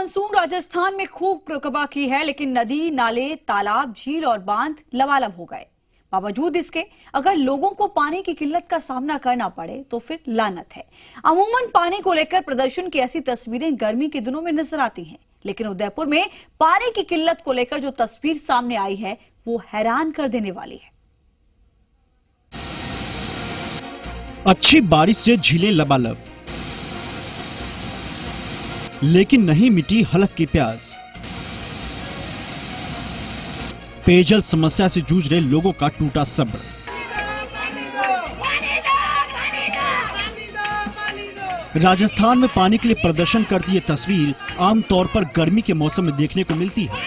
Monsoon Rajasthan में खूब कबा की है, लेकिन नदी, नाले, तालाब, झील और बांध लबालब हो गए। बावजूद इसके अगर लोगों को पानी की किल्लत का सामना करना पड़े तो फिर लानत है। अमूमन पानी को लेकर प्रदर्शन की ऐसी तस्वीरें गर्मी के दिनों में नजर आती हैं, लेकिन उदयपुर में पानी की किल्लत को लेकर जो तस्वीर सामने आई है वो हैरान कर देने वाली है। अच्छी बारिश से झीलें लबालब, लेकिन नहीं मिटी हलक की प्यास। पेयजल समस्या से जूझ रहे लोगों का टूटा सब्र। राजस्थान में पानी के लिए प्रदर्शन करती ये तस्वीर आमतौर पर गर्मी के मौसम में देखने को मिलती है,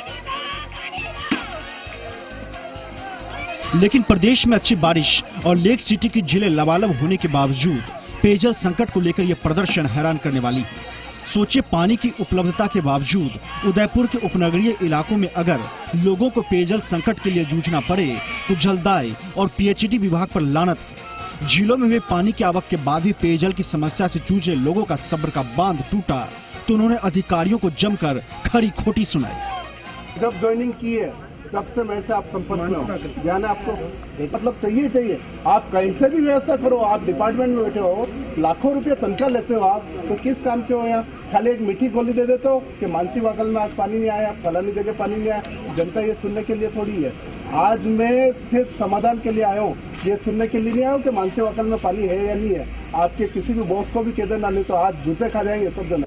लेकिन प्रदेश में अच्छी बारिश और लेक सिटी की झीलें लबालब होने के बावजूद पेयजल संकट को लेकर यह प्रदर्शन हैरान करने वाली है। सोचिए, पानी की उपलब्धता के बावजूद उदयपुर के उपनगरीय इलाकों में अगर लोगों को पेयजल संकट के लिए जूझना पड़े तो जलदाय और पीएचडी विभाग पर लानत। झीलों में हुए पानी के आवक के बाद भी पेयजल की समस्या से जूझे लोगों का सब्र का बांध टूटा तो उन्होंने अधिकारियों को जमकर खरी खोटी सुनाई। जब ज्वाइनिंग की है तब से मैं आप संपर्क में हो जाना, आपको मतलब चाहिए। आप कहीं से भी व्यवस्था करो, आप डिपार्टमेंट में बैठे हो, लाखों रुपया तनख्वाह लेते हो, आप तो किस काम के हो? यहाँ खाली एक मीठी गोली दे देते हो कि मानसी वाकल में आज पानी नहीं आया, फलानी जगह पानी नहीं आया। जनता ये सुनने के लिए थोड़ी है। आज मैं सिर्फ समाधान के लिए आया हूँ, ये सुनने के लिए नहीं आया हूँ कि मानसी वाकल में पानी है या नहीं है। आपके किसी भी बॉस को भी कह देना, नहीं तो आज जूते खा जाएंगे सब जन।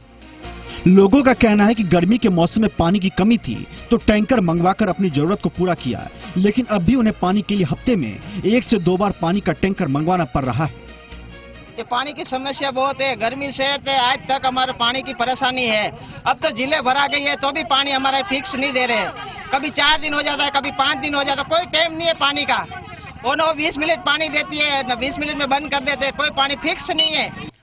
लोगों का कहना है कि गर्मी के मौसम में पानी की कमी थी तो टैंकर मंगवाकर अपनी जरूरत को पूरा किया, लेकिन अब भी उन्हें पानी के लिए हफ्ते में 1 से 2 बार पानी का टैंकर मंगवाना पड़ रहा है। ये पानी की समस्या बहुत है, गर्मी से आज तक हमारे पानी की परेशानी है। अब तो झीलें भरा गई है तो भी पानी हमारा फिक्स नहीं दे रहे हैं। कभी 4 दिन हो जाता है, कभी 5 दिन हो जाता है, कोई टाइम नहीं है पानी का। वो न 20 मिनट पानी देती है, न 20 मिनट में बंद कर देते हैं, कोई पानी फिक्स नहीं है।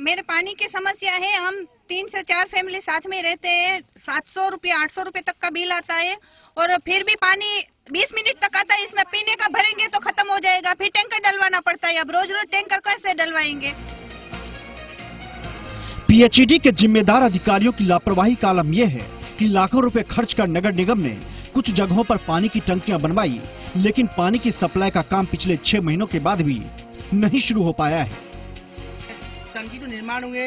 मेरे पानी की समस्या है। हम 3 से 4 फैमिली साथ में रहते हैं। 700 रुपये 800 रुपये तक का बिल आता है और फिर भी पानी 20 मिनट तक आता है। इसमें पीने का भरेंगे तो खत्म हो जाएगा, फिर टैंकर डलवाना पड़ता है। अब रोज टैंकर कैसे डलवाएंगे? पीएचईडी के जिम्मेदार अधिकारियों की लापरवाही का आलम यह है कि लाखों रुपए खर्च कर नगर निगम ने कुछ जगहों पर पानी की टंकियां बनवाई, लेकिन पानी की सप्लाई का काम पिछले 6 महीनों के बाद भी नहीं शुरू हो पाया है। टंकी तो निर्माण हुए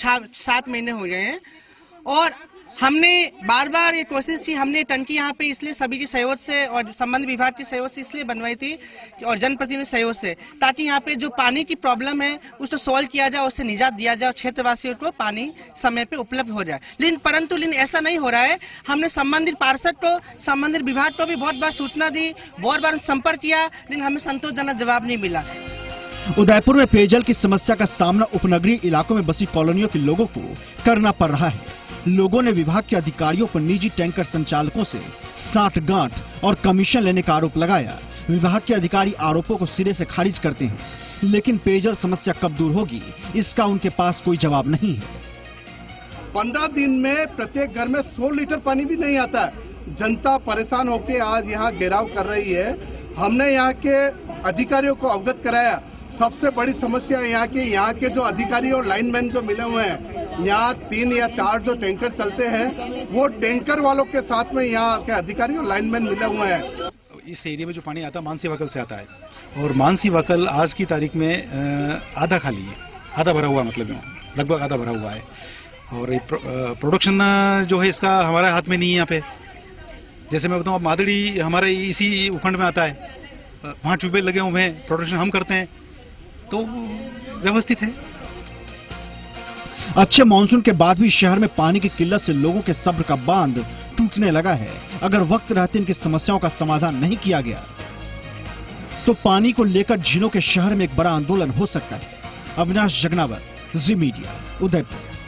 6-7 महीने हो गए हैं और हमने बार बार ये कोशिश की। हमने टंकी यहाँ पे इसलिए सभी के सहयोग से और संबंध विभाग के सहयोग से इसलिए बनवाई थी और जनप्रतिनिधि सहयोग से, ताकि यहाँ पे जो पानी की प्रॉब्लम है उसको सॉल्व किया जाए, उससे निजात दिया जाए, क्षेत्रवासियों को पानी समय पे उपलब्ध हो जाए। लेकिन परंतु ऐसा नहीं हो रहा है। हमने संबंधित पार्षद को, संबंधित विभाग को भी बहुत बार सूचना दी, बहुत बार संपर्क किया, लेकिन हमें संतोषजनक जवाब नहीं मिला। उदयपुर में पेयजल की समस्या का सामना उपनगरीय इलाकों में बसी कॉलोनियों के लोगों को करना पड़ रहा है। लोगों ने विभाग के अधिकारियों पर निजी टैंकर संचालकों से साठगांठ और कमीशन लेने का आरोप लगाया। विभाग के अधिकारी आरोपों को सिरे से खारिज करते हैं, लेकिन पेयजल समस्या कब दूर होगी इसका उनके पास कोई जवाब नहीं है। 15 दिन में प्रत्येक घर में 100 लीटर पानी भी नहीं आता। जनता परेशान होकर आज यहाँ घेराव कर रही है। हमने यहाँ के अधिकारियों को अवगत कराया। सबसे बड़ी समस्या यहाँ के जो अधिकारी और लाइनमैन जो मिले हुए हैं, यहाँ 3 या 4 जो टैंकर चलते हैं, वो टैंकर वालों के साथ में यहाँ के अधिकारी और लाइनमैन मिले हुए हैं। इस एरिया में जो पानी आता है मानसी वाकल से आता है और मानसी वाकल आज की तारीख में आधा खाली है, आधा भरा हुआ, मतलब लगभग आधा भरा हुआ है। और प्रोडक्शन जो है इसका हमारे हाथ में नहीं है। यहाँ पे जैसे मैं बताऊँ, मादड़ी हमारे इसी उपखंड में आता है, वहाँ ट्यूबवेल लगे हुए हैं, प्रोडक्शन हम करते हैं तो व्यवस्थित है। अच्छे मानसून के बाद भी शहर में पानी की किल्लत से लोगों के सब्र का बांध टूटने लगा है। अगर वक्त रहते इनकी समस्याओं का समाधान नहीं किया गया तो पानी को लेकर झीलों के शहर में एक बड़ा आंदोलन हो सकता है। अविनाश जगनावर, जी मीडिया, उदयपुर।